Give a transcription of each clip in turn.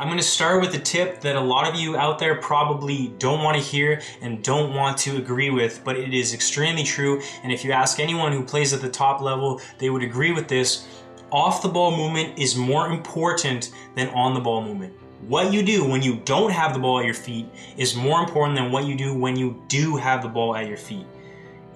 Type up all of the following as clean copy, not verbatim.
I'm going to start with a tip that a lot of you out there probably don't want to hear and don't want to agree with, but it is extremely true, and if you ask anyone who plays at the top level, they would agree with this. Off the ball movement is more important than on the ball movement. What you do when you don't have the ball at your feet is more important than what you do when you do have the ball at your feet.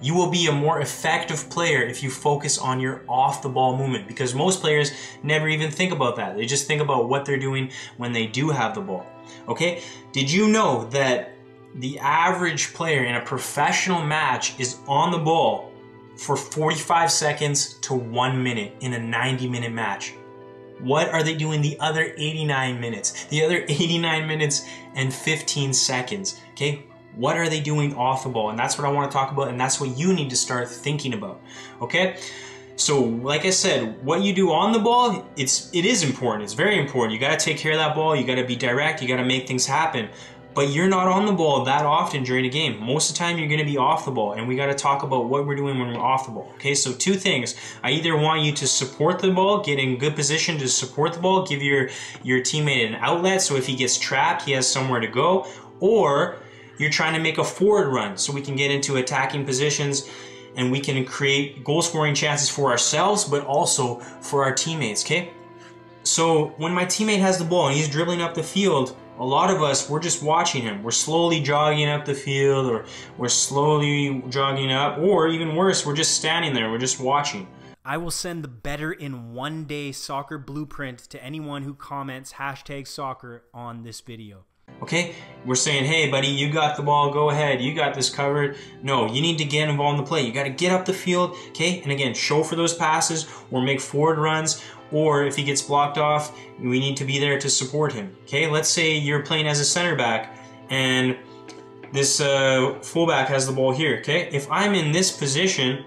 You will be a more effective player if you focus on your off the ball movement, because most players never even think about that. They just think about what they're doing when they do have the ball. Okay? Did you know that the average player in a professional match is on the ball for 45 seconds to 1 minute in a 90-minute match? What are they doing the other 89 minutes? The other 89 minutes and 15 seconds, okay? What are they doing off the ball? And that's what I want to talk about, and that's what you need to start thinking about, okay? So, like I said, what you do on the ball, it is important. It's very important. You got to take care of that ball. You got to be direct. You got to make things happen. But you're not on the ball that often during a game. Most of the time, you're going to be off the ball, and we got to talk about what we're doing when we're off the ball, okay? So, two things. I either want you to support the ball, get in good position to support the ball, give your teammate an outlet, so if he gets trapped, he has somewhere to go, or you're trying to make a forward run so we can get into attacking positions and we can create goal-scoring chances for ourselves, but also for our teammates, okay? So when my teammate has the ball and he's dribbling up the field, a lot of us, we're just watching him. We're slowly jogging up the field, or we're slowly jogging up, or even worse, we're just standing there, we're just watching. I will send the Better in One Day Soccer Blueprint to anyone who comments #soccer on this video. Okay, we're saying, hey buddy, you got the ball, go ahead, you got this covered. No, you need to get involved in the play. You got to get up the field, okay? And again, show for those passes or make forward runs, or if he gets blocked off, we need to be there to support him, okay? Let's say you're playing as a center back and this fullback has the ball here, okay? If I'm in this position,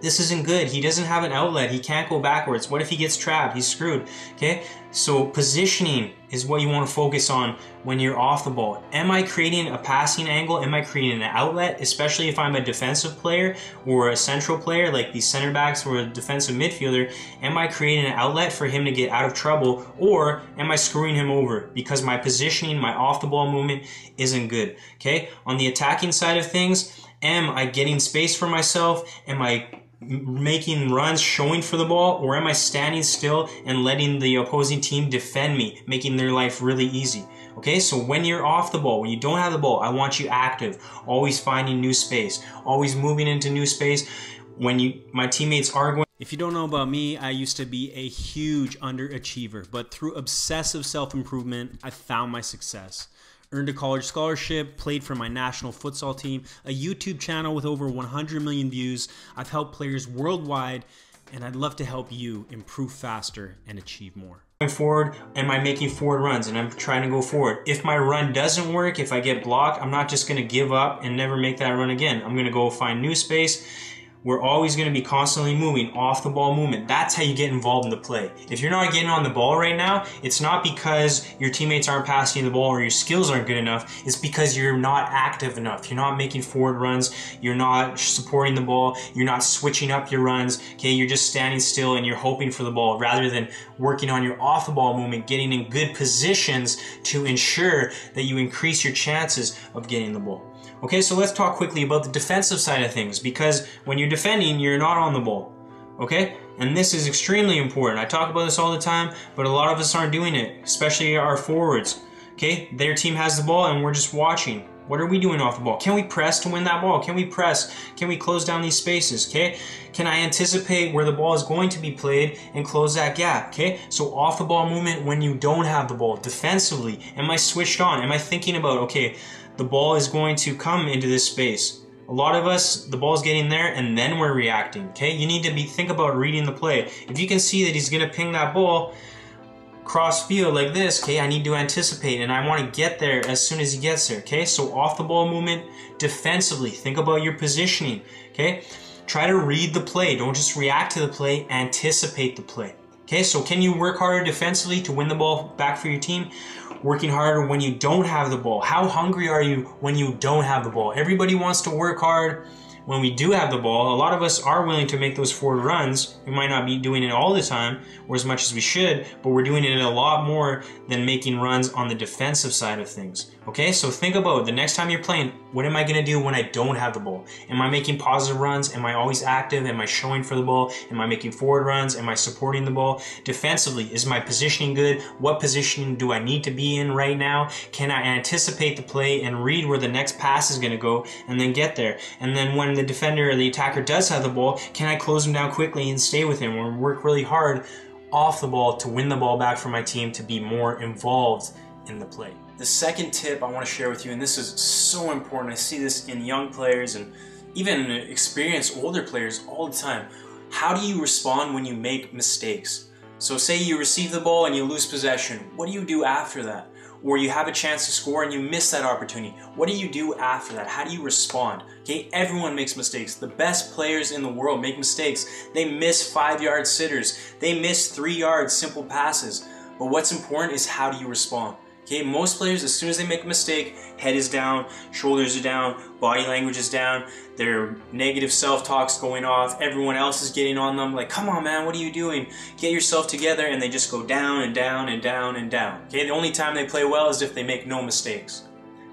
this isn't good. He doesn't have an outlet. He can't go backwards. What if he gets trapped? He's screwed, okay? So positioning is what you want to focus on when you're off the ball. Am I creating a passing angle? Am I creating an outlet? Especially if I'm a defensive player or a central player, like these center backs or a defensive midfielder, am I creating an outlet for him to get out of trouble, or am I screwing him over because my positioning, my off the ball movement isn't good, okay? On the attacking side of things, am I getting space for myself? Am I making runs, showing for the ball, or am I standing still and letting the opposing team defend me, making their life really easy? Okay, so when you're off the ball, when you don't have the ball, I want you active, always finding new space, always moving into new space. When my teammates are going. If you don't know about me, I used to be a huge underachiever, but through obsessive self-improvement, I found my success. Earned a college scholarship, played for my national futsal team, a YouTube channel with over 100 million views. I've helped players worldwide, and I'd love to help you improve faster and achieve more. Going forward, am I making forward runs and I'm trying to go forward? If my run doesn't work, if I get blocked, I'm not just going to give up and never make that run again. I'm going to go find new space. We're always going to be constantly moving, off the ball movement. That's how you get involved in the play. If you're not getting on the ball right now, it's not because your teammates aren't passing the ball or your skills aren't good enough. It's because you're not active enough. You're not making forward runs. You're not supporting the ball. You're not switching up your runs. Okay, you're just standing still and you're hoping for the ball rather than working on your off the ball movement, getting in good positions to ensure that you increase your chances of getting the ball. Okay, so let's talk quickly about the defensive side of things, because when you're defending, you're not on the ball, okay? And this is extremely important. I talk about this all the time, but a lot of us aren't doing it, especially our forwards, okay? Their team has the ball and we're just watching. What are we doing off the ball? Can we press to win that ball? Can we press? Can we close down these spaces, okay? Can I anticipate where the ball is going to be played and close that gap, okay? So off the ball movement when you don't have the ball. Defensively, am I switched on? Am I thinking about, okay, the ball is going to come into this space. A lot of us, the ball's getting there and then we're reacting, okay? You need to think about reading the play. If you can see that he's gonna ping that ball cross field like this, okay, I need to anticipate and I wanna get there as soon as he gets there, okay? So off the ball movement, defensively, think about your positioning, okay? Try to read the play, don't just react to the play, anticipate the play. Okay, so can you work harder defensively to win the ball back for your team? Working harder when you don't have the ball. How hungry are you when you don't have the ball? Everybody wants to work hard when we do have the ball, a lot of us are willing to make those forward runs. We might not be doing it all the time or as much as we should, but we're doing it a lot more than making runs on the defensive side of things. Okay, so think about the next time you're playing, what am I gonna do when I don't have the ball? Am I making positive runs? Am I always active? Am I showing for the ball? Am I making forward runs? Am I supporting the ball? Defensively, is my positioning good? What positioning do I need to be in right now? Can I anticipate the play and read where the next pass is gonna go and then get there? And then when the defender or the attacker does have the ball, can I close him down quickly and stay with him or work really hard off the ball to win the ball back for my team to be more involved in the play? The second tip I want to share with you, and this is so important, I see this in young players and even experienced older players all the time. How do you respond when you make mistakes? So say you receive the ball and you lose possession. What do you do after that? Or you have a chance to score and you miss that opportunity. What do you do after that? How do you respond? Okay, everyone makes mistakes. The best players in the world make mistakes. They miss 5-yard sitters. They miss 3-yard simple passes. But what's important is how do you respond? Okay, most players, as soon as they make a mistake, head is down, shoulders are down, body language is down, their negative self-talk's going off, everyone else is getting on them, like, come on man, what are you doing? Get yourself together, and they just go down and down and down and down. Okay, the only time they play well is if they make no mistakes.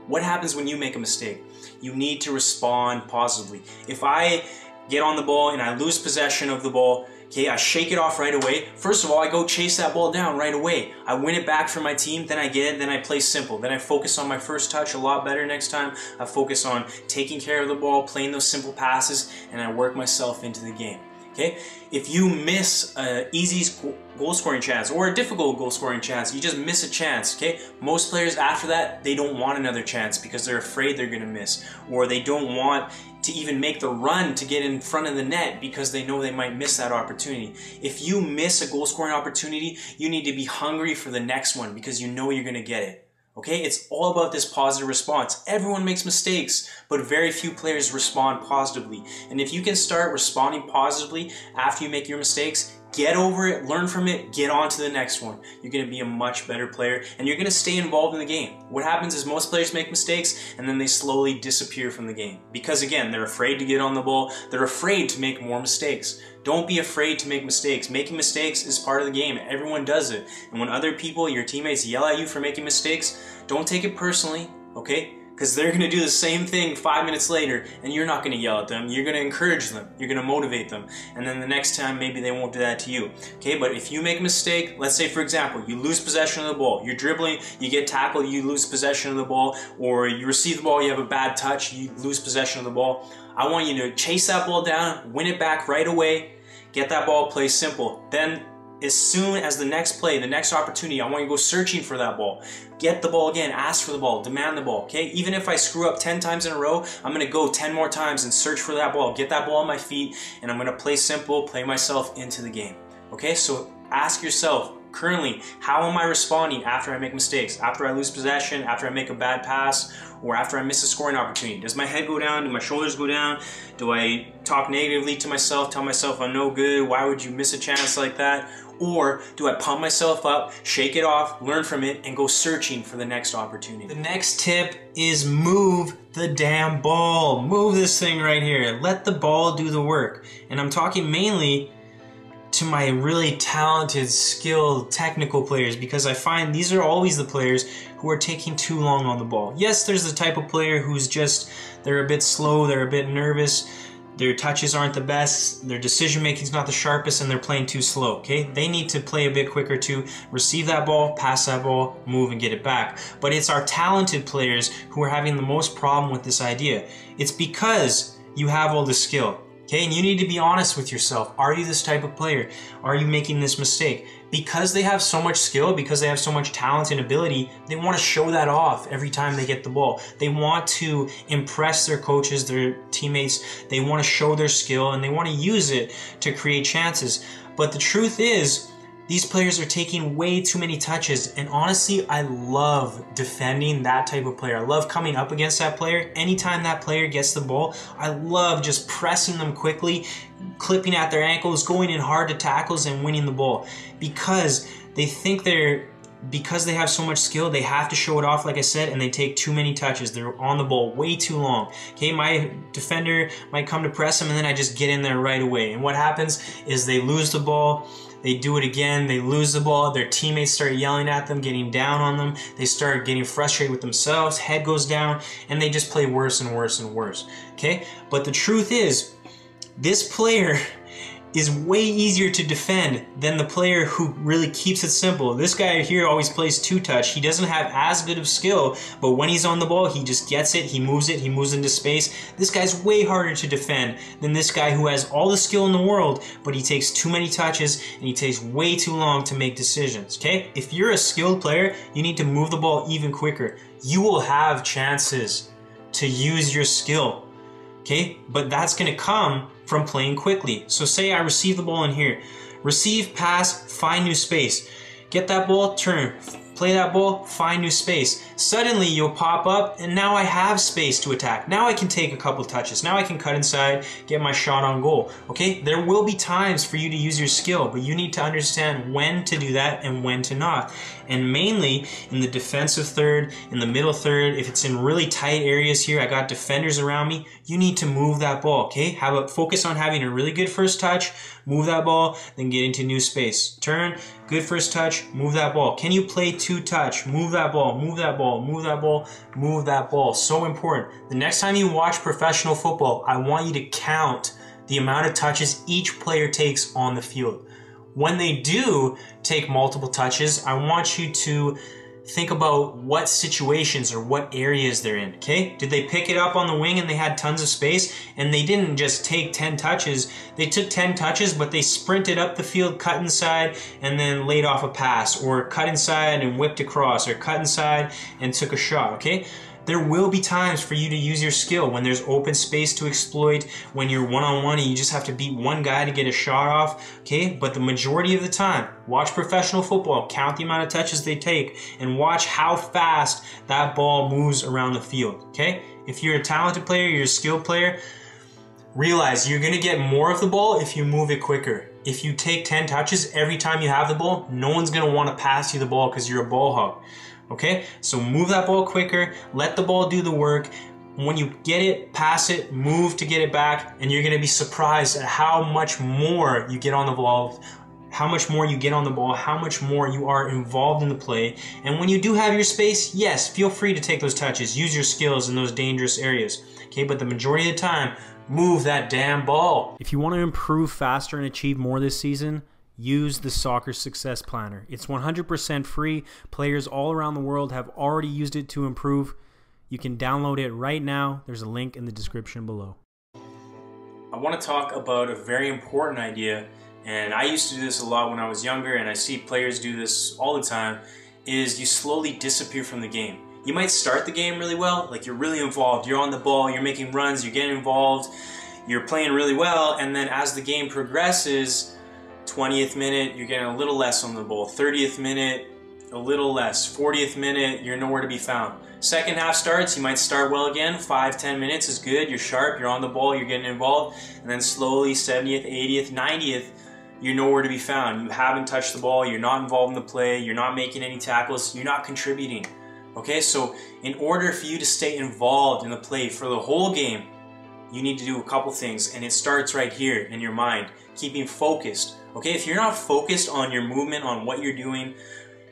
What happens when you make a mistake? You need to respond positively. If I get on the ball and I lose possession of the ball, okay, I shake it off right away. First of all, I go chase that ball down right away. I win it back for my team, then I get it, then I play simple. Then I focus on my first touch a lot better next time. I focus on taking care of the ball, playing those simple passes, and I work myself into the game. Okay? If you miss an easy goal-scoring chance or a difficult goal-scoring chance, you just miss a chance. Okay? Most players after that, they don't want another chance because they're afraid they're going to miss, or they don't want to even make the run to get in front of the net because they know they might miss that opportunity. If you miss a goal-scoring opportunity, you need to be hungry for the next one because you know you're going to get it. Okay, it's all about this positive response. Everyone makes mistakes, but very few players respond positively. And if you can start responding positively after you make your mistakes, get over it, learn from it, get on to the next one. You're gonna be a much better player and you're gonna stay involved in the game. What happens is most players make mistakes and then they slowly disappear from the game. Because again, they're afraid to get on the ball, they're afraid to make more mistakes. Don't be afraid to make mistakes. Making mistakes is part of the game. Everyone does it. And when other people, your teammates, yell at you for making mistakes, don't take it personally, okay? Because they're going to do the same thing 5 minutes later and you're not going to yell at them. You're going to encourage them. You're going to motivate them. And then the next time, maybe they won't do that to you. Okay, but if you make a mistake, let's say, for example, you lose possession of the ball. You're dribbling, you get tackled, you lose possession of the ball, or you receive the ball, you have a bad touch, you lose possession of the ball. I want you to chase that ball down, win it back right away, get that ball, play simple. Then as soon as the next play, the next opportunity, I want you to go searching for that ball. Get the ball again, ask for the ball, demand the ball, okay? Even if I screw up 10 times in a row, I'm gonna go 10 more times and search for that ball, get that ball on my feet, and I'm gonna play simple, play myself into the game, okay? So ask yourself, currently, how am I responding after I make mistakes? After I lose possession, after I make a bad pass, or after I miss a scoring opportunity? Does my head go down? Do my shoulders go down? Do I talk negatively to myself, tell myself I'm no good, why would you miss a chance like that? Or do I pump myself up, shake it off, learn from it, and go searching for the next opportunity? The next tip is move the damn ball. Move this thing right here. Let the ball do the work. And I'm talking mainly to my really talented, skilled, technical players, because I find these are always the players who are taking too long on the ball. Yes, there's the type of player who's just, they're a bit slow, they're a bit nervous, their touches aren't the best, their decision making's not the sharpest, and they're playing too slow, okay? They need to play a bit quicker to receive that ball, pass that ball, move and get it back. But it's our talented players who are having the most problem with this idea. It's because you have all the skill. Okay, and you need to be honest with yourself. Are you this type of player? Are you making this mistake? Because they have so much skill, because they have so much talent and ability, they want to show that off every time they get the ball. They want to impress their coaches, their teammates. They want to show their skill and they want to use it to create chances. But the truth is, these players are taking way too many touches, and honestly, I love defending that type of player. I love coming up against that player. Anytime that player gets the ball, I love just pressing them quickly, clipping at their ankles, going in hard to tackles, and winning the ball because they think they're because they have so much skill, they have to show it off, like I said, and they take too many touches. They're on the ball way too long. Okay, my defender might come to press them, and then I just get in there right away. And what happens is they lose the ball, they do it again, they lose the ball, their teammates start yelling at them, getting down on them, they start getting frustrated with themselves, head goes down, and they just play worse and worse and worse. Okay, but the truth is, this player is way easier to defend than the player who really keeps it simple. This guy here always plays two-touch. He doesn't have as good of skill, but when he's on the ball, he just gets it, he moves into space. This guy's way harder to defend than this guy who has all the skill in the world, but he takes too many touches and he takes way too long to make decisions, okay? If you're a skilled player, you need to move the ball even quicker. You will have chances to use your skill, okay? But that's gonna come from playing quickly. So say I receive the ball in here. Receive, pass, find new space. Get that ball, turn. Play that ball, find new space. Suddenly you'll pop up and now I have space to attack. Now I can take a couple touches. Now I can cut inside, get my shot on goal. Okay, there will be times for you to use your skill, but you need to understand when to do that and when to not. And mainly in the defensive third, in the middle third, if it's in really tight areas here, I got defenders around me, you need to move that ball, okay? Have a focus on having a really good first touch, move that ball, then get into new space. Turn, good first touch, move that ball. Can you play two-touch? Move that ball, move that ball, move that ball, move that ball. So important. The next time you watch professional football, I want you to count the amount of touches each player takes on the field. When they do take multiple touches, I want you to think about what situations or what areas they're in, okay? Did they pick it up on the wing and they had tons of space and they didn't just take 10 touches? They took 10 touches, but they sprinted up the field, cut inside, and then laid off a pass, or cut inside and whipped across, or cut inside and took a shot, okay? There will be times for you to use your skill when there's open space to exploit, when you're one-on-one and you just have to beat one guy to get a shot off, okay? But the majority of the time, watch professional football, count the amount of touches they take, and watch how fast that ball moves around the field, okay? If you're a talented player, you're a skilled player, realize you're gonna get more of the ball if you move it quicker. If you take 10 touches every time you have the ball, no one's gonna wanna pass you the ball because you're a ball hog. Okay, so move that ball quicker, let the ball do the work. When you get it, pass it, move to get it back, and you're going to be surprised at how much more you get on the ball, how much more you are involved in the play. And when you do have your space, yes, feel free to take those touches, use your skills in those dangerous areas. Okay, but the majority of the time, move that damn ball. If you want to improve faster and achieve more this season, use the Soccer Success Planner. It's 100% free. Players all around the world have already used it to improve. You can download it right now. There's a link in the description below. I want to talk about a very important idea, and I used to do this a lot when I was younger, and I see players do this all the time, is you slowly disappear from the game. You might start the game really well, like you're really involved, you're on the ball, you're making runs, you're getting involved, you're playing really well, and then as the game progresses, 20th minute, you're getting a little less on the ball. 30th minute, a little less. 40th minute, you're nowhere to be found. Second half starts, you might start well again. 5-10 minutes is good. You're sharp, you're on the ball, you're getting involved. And then slowly, 70th, 80th, 90th, you're nowhere to be found. You haven't touched the ball, you're not involved in the play, you're not making any tackles, you're not contributing. Okay, so in order for you to stay involved in the play for the whole game, you need to do a couple things, and it starts right here in your mind, keeping focused. Okay, if you're not focused on your movement, on what you're doing,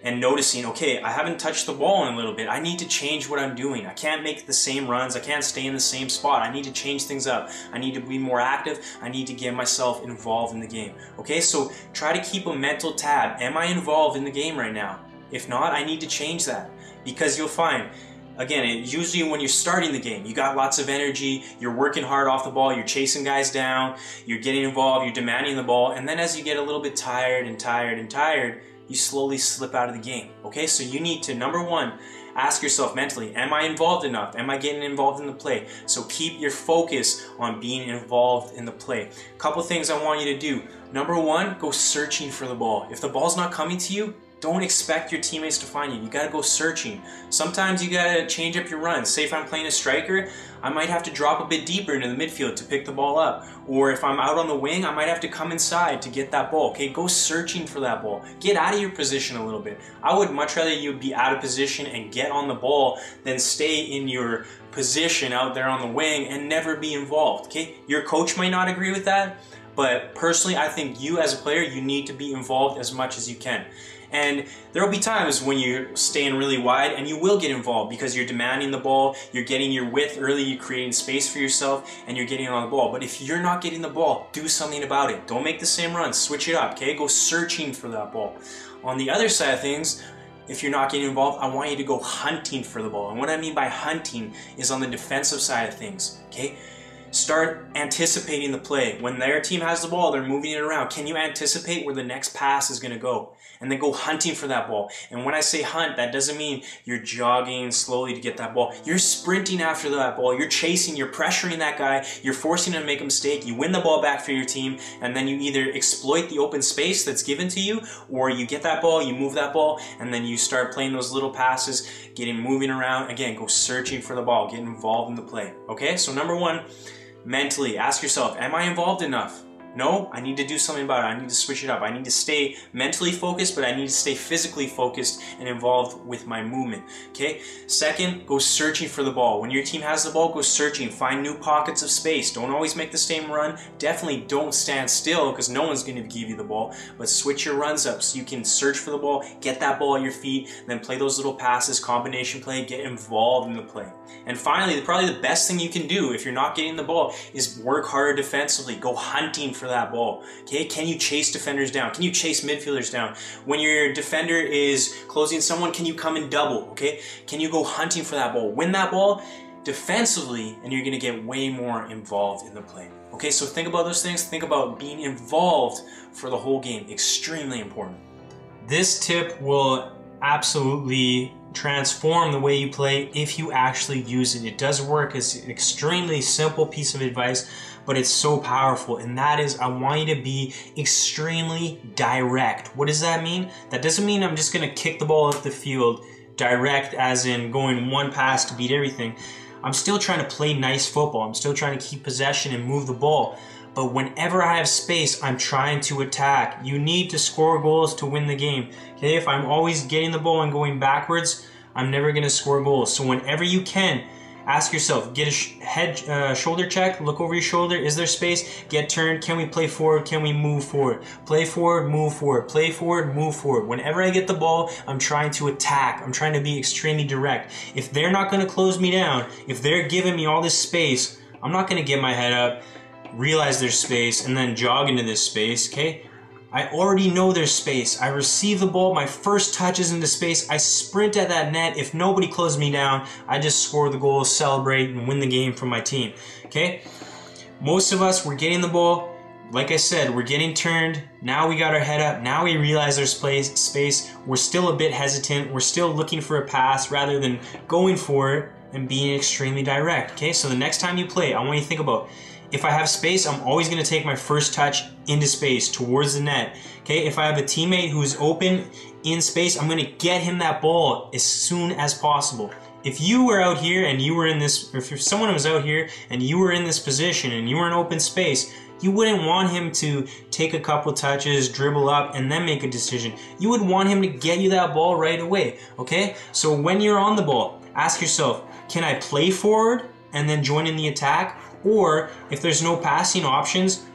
and noticing, okay, I haven't touched the ball in a little bit, I need to change what I'm doing. I can't make the same runs, I can't stay in the same spot, I need to change things up, I need to be more active, I need to get myself involved in the game. Okay, so try to keep a mental tab. Am I involved in the game right now? If not, I need to change that, because you'll find, again, usually when you're starting the game, you got lots of energy, you're working hard off the ball, you're chasing guys down, you're getting involved, you're demanding the ball, and then as you get a little bit tired and tired and tired, you slowly slip out of the game, okay? So you need to, number one, ask yourself mentally, am I involved enough? Am I getting involved in the play? So keep your focus on being involved in the play. Couple things I want you to do. Number one, go searching for the ball. If the ball's not coming to you, Don't expect your teammates to find you. You gotta go searching. Sometimes you gotta change up your runs. Say if I'm playing a striker, I might have to drop a bit deeper into the midfield to pick the ball up. Or if I'm out on the wing, I might have to come inside to get that ball. Okay, go searching for that ball. Get out of your position a little bit. I would much rather you be out of position and get on the ball than stay in your position out there on the wing and never be involved. Okay, your coach might not agree with that, but personally, I think you as a player, you need to be involved as much as you can. And there'll be times when you're staying really wide and you will get involved because you're demanding the ball, you're getting your width early, you're creating space for yourself, and you're getting on the ball. But if you're not getting the ball, do something about it. Don't make the same run, switch it up, okay? Go searching for that ball. On the other side of things, if you're not getting involved, I want you to go hunting for the ball. And what I mean by hunting is on the defensive side of things, okay? Start anticipating the play. When their team has the ball, they're moving it around. Can you anticipate where the next pass is gonna go? And then go hunting for that ball. And when I say hunt, that doesn't mean you're jogging slowly to get that ball. You're sprinting after that ball. You're chasing, you're pressuring that guy. You're forcing him to make a mistake. You win the ball back for your team. And then you either exploit the open space that's given to you, or you get that ball, you move that ball, and then you start playing those little passes, getting moving around. Again, go searching for the ball. Get involved in the play. Okay, so number one, mentally, ask yourself, am I involved enough? No, I need to do something about it. I need to switch it up. I need to stay mentally focused, but I need to stay physically focused and involved with my movement, okay? Second, go searching for the ball. When your team has the ball, go searching. Find new pockets of space. Don't always make the same run. Definitely don't stand still because no one's going to give you the ball, but switch your runs up so you can search for the ball, get that ball at your feet, then play those little passes, combination play, get involved in the play. And finally, probably the best thing you can do if you're not getting the ball is work harder defensively. Go hunting for that ball. Okay, can you chase defenders down? Can you chase midfielders down? When your defender is closing someone, can you come and double? Okay, can you go hunting for that ball? Win that ball defensively and you're gonna get way more involved in the play. Okay, so think about those things. Think about being involved for the whole game. Extremely important. This tip will absolutely transform the way you play if you actually use it. It does work. It's an extremely simple piece of advice, but it's so powerful, and that is, I want you to be extremely direct. What does that mean? That doesn't mean I'm just gonna kick the ball up the field, direct as in going one pass to beat everything. I'm still trying to play nice football. I'm still trying to keep possession and move the ball. But whenever I have space, I'm trying to attack. You need to score goals to win the game. Okay, if I'm always getting the ball and going backwards, I'm never gonna score goals. So whenever you can, ask yourself, get a head, shoulder check, look over your shoulder, is there space? Get turned, can we play forward, can we move forward? Play forward, move forward, play forward, move forward. Whenever I get the ball, I'm trying to attack. I'm trying to be extremely direct. If they're not gonna close me down, if they're giving me all this space, I'm not gonna get my head up, realize there's space, and then jog into this space, okay? I already know there's space. I receive the ball, my first touch is into space, I sprint at that net. If nobody closes me down, I just score the goal, celebrate, and win the game for my team, okay? Most of us, we're getting the ball. Like I said, we're getting turned. Now we got our head up. Now we realize there's space. We're still a bit hesitant. We're still looking for a pass rather than going for it and being extremely direct, okay? So the next time you play, I want you to think about, if I have space, I'm always gonna take my first touch into space, towards the net, okay? If I have a teammate who's open in space, I'm gonna get him that ball as soon as possible. If you were out here and you were in this, or if someone was out here and you were in this position and you were in open space, you wouldn't want him to take a couple touches, dribble up, and then make a decision. You would want him to get you that ball right away, okay? So when you're on the ball, ask yourself, can I play forward and then join in the attack? Or if there's no passing options,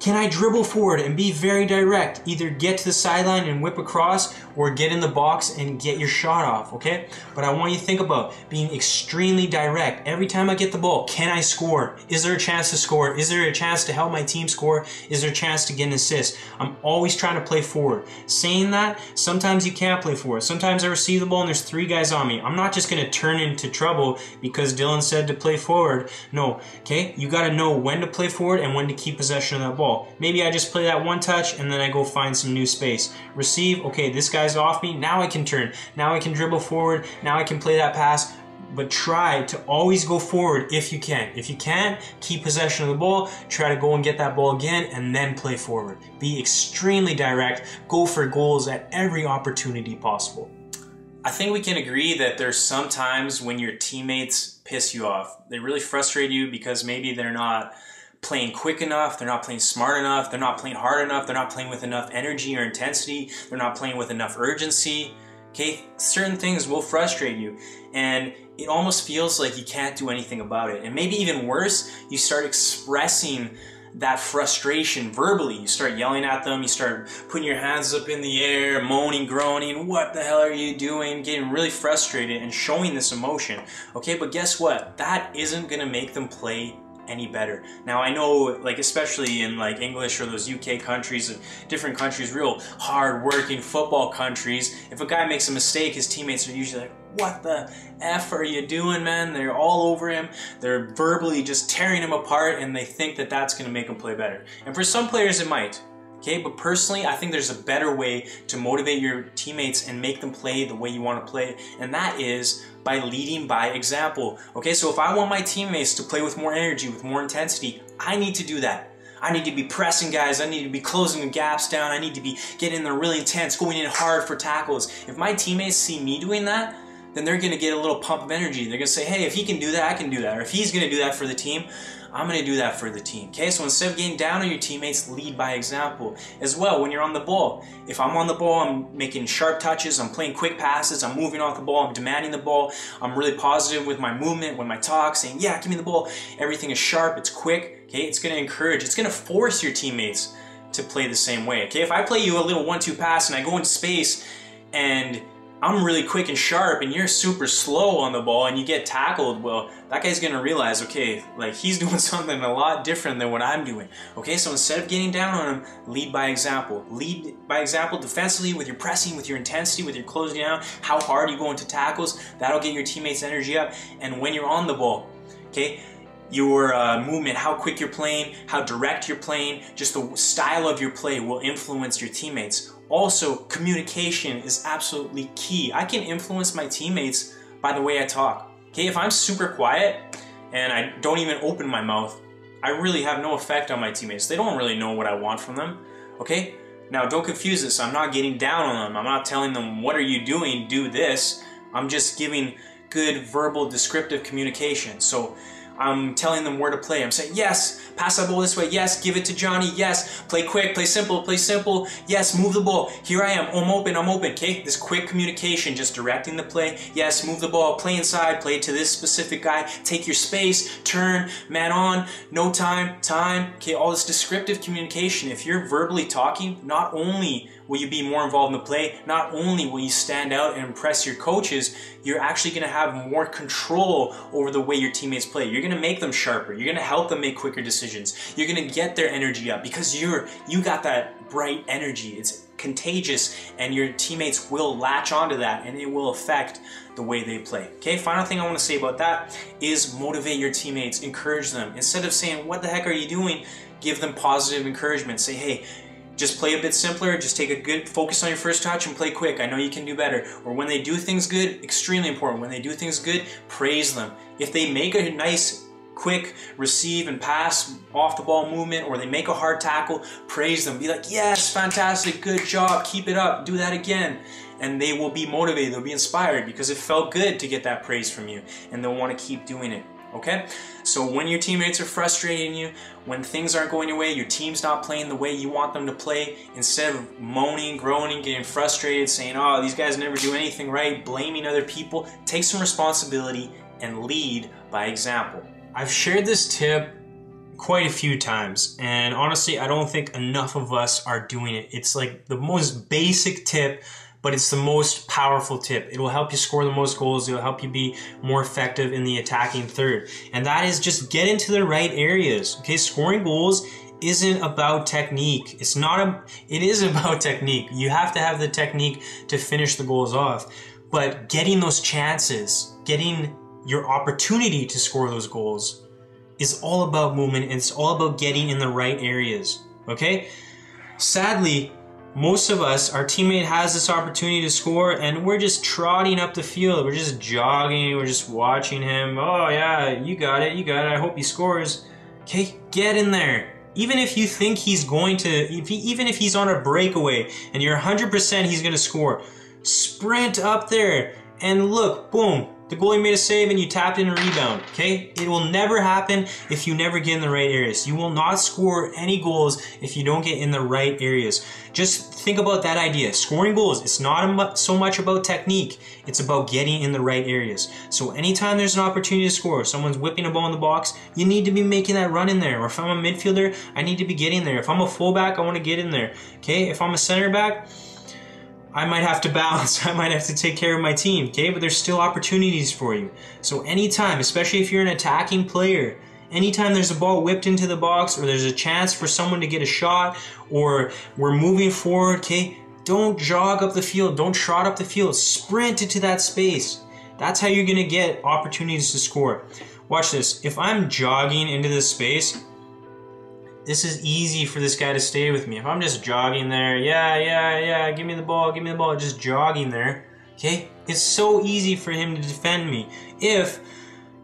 can I dribble forward and be very direct? Either get to the sideline and whip across, or get in the box and get your shot off, okay? But I want you to think about being extremely direct. Every time I get the ball, can I score? Is there a chance to score? Is there a chance to help my team score? Is there a chance to get an assist? I'm always trying to play forward. Saying that, sometimes you can't play forward. Sometimes I receive the ball and there's three guys on me. I'm not just gonna turn into trouble because Dylan said to play forward. No, okay? You gotta know when to play forward and when to keep possession of that ball. Maybe I just play that one touch and then I go find some new space. Receive, okay, this guy's off me, now I can turn, now I can dribble forward, now I can play that pass, but try to always go forward if you can. If you can't, keep possession of the ball, try to go and get that ball again, and then play forward. Be extremely direct, go for goals at every opportunity possible. I think we can agree that there's some times when your teammates piss you off. They really frustrate you because maybe they're not playing quick enough, they're not playing smart enough, they're not playing hard enough, they're not playing with enough energy or intensity, they're not playing with enough urgency. Okay, certain things will frustrate you and it almost feels like you can't do anything about it. And maybe even worse, you start expressing that frustration verbally. You start yelling at them, you start putting your hands up in the air, moaning, groaning, what the hell are you doing? Getting really frustrated and showing this emotion. Okay, but guess what? That isn't gonna make them play any better. Now I know, like, especially in like English or those UK countries and different countries, real hard-working football countries, if a guy makes a mistake, his teammates are usually like, what the F are you doing, man? They're all over him. They're verbally just tearing him apart and they think that that's going to make him play better. And for some players it might. Okay, but personally, I think there's a better way to motivate your teammates and make them play the way you want to play, and that is by leading by example. Okay, so if I want my teammates to play with more energy, with more intensity, I need to do that. I need to be pressing guys, I need to be closing the gaps down, I need to be getting there really intense, going in hard for tackles. If my teammates see me doing that, then they're going to get a little pump of energy. They're going to say, hey, if he can do that, I can do that. Or if he's going to do that for the team, I'm going to do that for the team. Okay, so instead of getting down on your teammates, lead by example. As well, when you're on the ball, if I'm on the ball, I'm making sharp touches, I'm playing quick passes, I'm moving off the ball, I'm demanding the ball, I'm really positive with my movement, with my talk, saying, yeah, give me the ball. Everything is sharp, it's quick. Okay, it's going to encourage, it's going to force your teammates to play the same way. Okay, if I play you a little 1-2 pass and I go into space and I'm really quick and sharp and you're super slow on the ball and you get tackled, well, that guy's gonna realize, okay, like he's doing something a lot different than what I'm doing. Okay, so instead of getting down on him, lead by example. Lead by example defensively with your pressing, with your intensity, with your closing down, how hard you go into tackles, that'll get your teammates' energy up. And when you're on the ball, okay, your movement, how quick you're playing, how direct you're playing, just the style of your play will influence your teammates. Also, communication is absolutely key. I can influence my teammates by the way I talk. Okay, if I'm super quiet and I don't even open my mouth, I really have no effect on my teammates. They don't really know what I want from them. Okay, now don't confuse this. I'm not getting down on them. I'm not telling them, what are you doing? Do this. I'm just giving good verbal descriptive communication. So I'm telling them where to play. I'm saying, yes, pass that ball this way. Yes, give it to Johnny. Yes, play quick, play simple, play simple. Yes, move the ball. Here I am, I'm open, okay? This quick communication, just directing the play. Yes, move the ball, play inside, play to this specific guy. Take your space, turn, man on, no time, time. Okay, all this descriptive communication. If you're verbally talking, not only will you be more involved in the play, not only will you stand out and impress your coaches, you're actually gonna have more control over the way your teammates play. You're gonna make them sharper. You're gonna help them make quicker decisions. You're gonna get their energy up because you got that bright energy. It's contagious and your teammates will latch onto that and it will affect the way they play. Okay, final thing I wanna say about that is motivate your teammates, encourage them. Instead of saying, what the heck are you doing? Give them positive encouragement. Say, hey, just play a bit simpler, just take a good focus on your first touch and play quick. I know you can do better. Or when they do things good, extremely important, when they do things good, praise them. If they make a nice, quick receive and pass off the ball movement, or they make a hard tackle, praise them. Be like, yes, fantastic, good job, keep it up, do that again. And they will be motivated, they'll be inspired because it felt good to get that praise from you and they'll want to keep doing it. Okay, so when your teammates are frustrating you, when things aren't going your way, your team's not playing the way you want them to play, instead of moaning, groaning, getting frustrated, saying, oh, these guys never do anything right, blaming other people, take some responsibility and lead by example. I've shared this tip quite a few times, and honestly, I don't think enough of us are doing it. It's like the most basic tip, but it's the most powerful tip. It will help you score the most goals. It will help you be more effective in the attacking third. And that is just get into the right areas. Okay, scoring goals isn't about technique. It is about technique. You have to have the technique to finish the goals off. But getting those chances, getting your opportunity to score those goals is all about movement. It's all about getting in the right areas. Okay? Sadly, most of us, our teammate has this opportunity to score and we're just trotting up the field. We're just jogging. We're just watching him. Oh, yeah, you got it. You got it. I hope he scores. Okay, get in there. Even if you think he's going to, even if he's on a breakaway and you're 100% he's going to score, sprint up there and look, boom, the goalie made a save and you tapped in a rebound, okay? It will never happen if you never get in the right areas. You will not score any goals if you don't get in the right areas. Just think about that idea. Scoring goals, it's not so much about technique. It's about getting in the right areas. So anytime there's an opportunity to score, if someone's whipping a ball in the box, you need to be making that run in there. Or if I'm a midfielder, I need to be getting there. If I'm a fullback, I want to get in there, okay? If I'm a center back, I might have to balance, I might have to take care of my team, okay? But there's still opportunities for you. So anytime, especially if you're an attacking player, anytime there's a ball whipped into the box or there's a chance for someone to get a shot or we're moving forward, okay? Don't jog up the field, don't trot up the field, sprint into that space. That's how you're gonna get opportunities to score. Watch this, if I'm jogging into this space, this is easy for this guy to stay with me. If I'm just jogging there, yeah, give me the ball, just jogging there, okay? It's so easy for him to defend me. If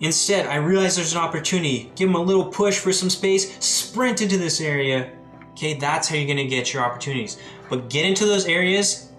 instead I realize there's an opportunity, give him a little push for some space, sprint into this area, okay? That's how you're gonna get your opportunities. But get into those areas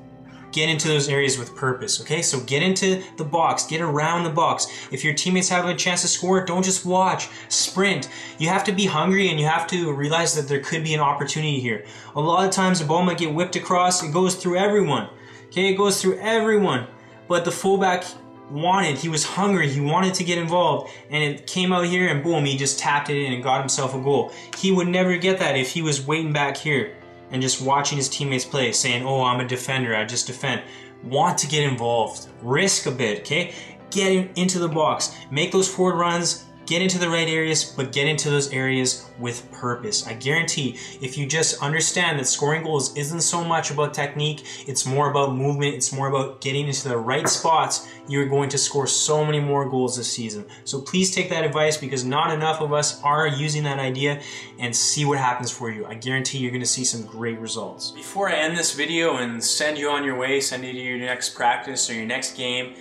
with purpose, okay? So get into the box, get around the box. If your teammates have a chance to score, don't just watch, sprint. You have to be hungry and you have to realize that there could be an opportunity here. A lot of times the ball might get whipped across, it goes through everyone, okay? It goes through everyone, but the fullback wanted, he was hungry, he wanted to get involved, and it came out here and boom, he just tapped it in and got himself a goal. He would never get that if he was waiting back here and just watching his teammates play, saying, oh, I'm a defender, I just defend. Want to get involved, risk a bit, okay? Get into the box, make those forward runs, get into the right areas, but get into those areas with purpose. I guarantee if you just understand that scoring goals isn't so much about technique, it's more about movement, it's more about getting into the right spots, you're going to score so many more goals this season. So please take that advice because not enough of us are using that idea, and see what happens for you. I guarantee you're gonna see some great results. Before I end this video and send you on your way, send you to your next practice or your next game,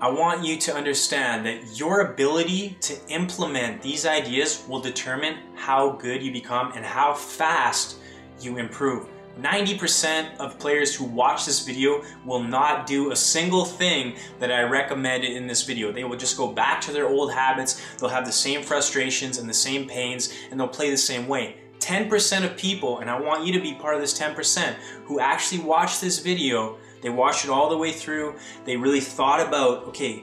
I want you to understand that your ability to implement these ideas will determine how good you become and how fast you improve. 90% of players who watch this video will not do a single thing that I recommended in this video. They will just go back to their old habits, they'll have the same frustrations and the same pains, and they'll play the same way. 10% of people, and I want you to be part of this 10%, who actually watch this video, they watched it all the way through, they really thought about, okay,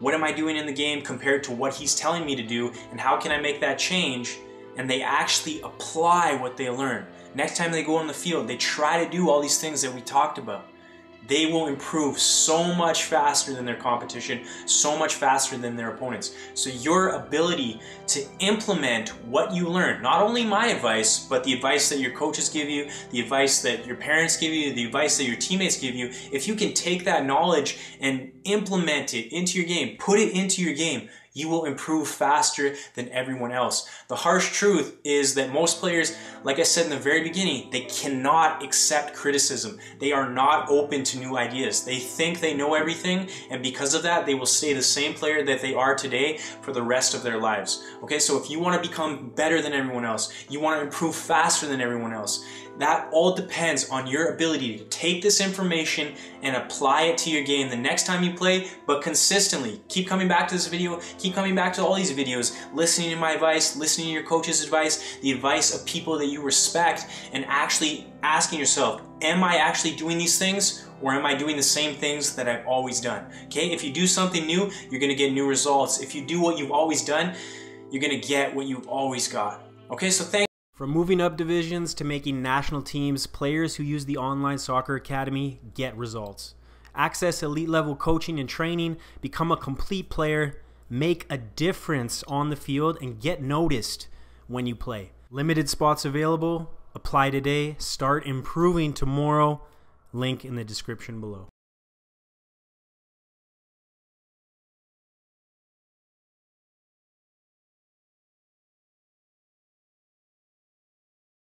what am I doing in the game compared to what he's telling me to do, and how can I make that change? And they actually apply what they learn. Next time they go on the field, they try to do all these things that we talked about. They will improve so much faster than their competition, so much faster than their opponents. So your ability to implement what you learn, not only my advice, but the advice that your coaches give you, the advice that your parents give you, the advice that your teammates give you, if you can take that knowledge and implement it into your game, put it into your game, you will improve faster than everyone else. The harsh truth is that most players, like I said in the very beginning, they cannot accept criticism. They are not open to new ideas. They think they know everything, and because of that, they will stay the same player that they are today for the rest of their lives. Okay, so if you want to become better than everyone else, you want to improve faster than everyone else, that all depends on your ability to take this information and apply it to your game the next time you play, but consistently. Keep coming back to this video, keep coming back to all these videos, listening to my advice, listening to your coach's advice, the advice of people that you respect, and actually asking yourself, am I actually doing these things? Or am I doing the same things that I've always done? Okay, if you do something new, you're gonna get new results. If you do what you've always done, you're gonna get what you've always got. Okay, so thank you. From moving up divisions to making national teams, players who use the Online Soccer Academy get results. Access elite level coaching and training, become a complete player, make a difference on the field, and get noticed when you play. Limited spots available, apply today, start improving tomorrow. Link in the description below.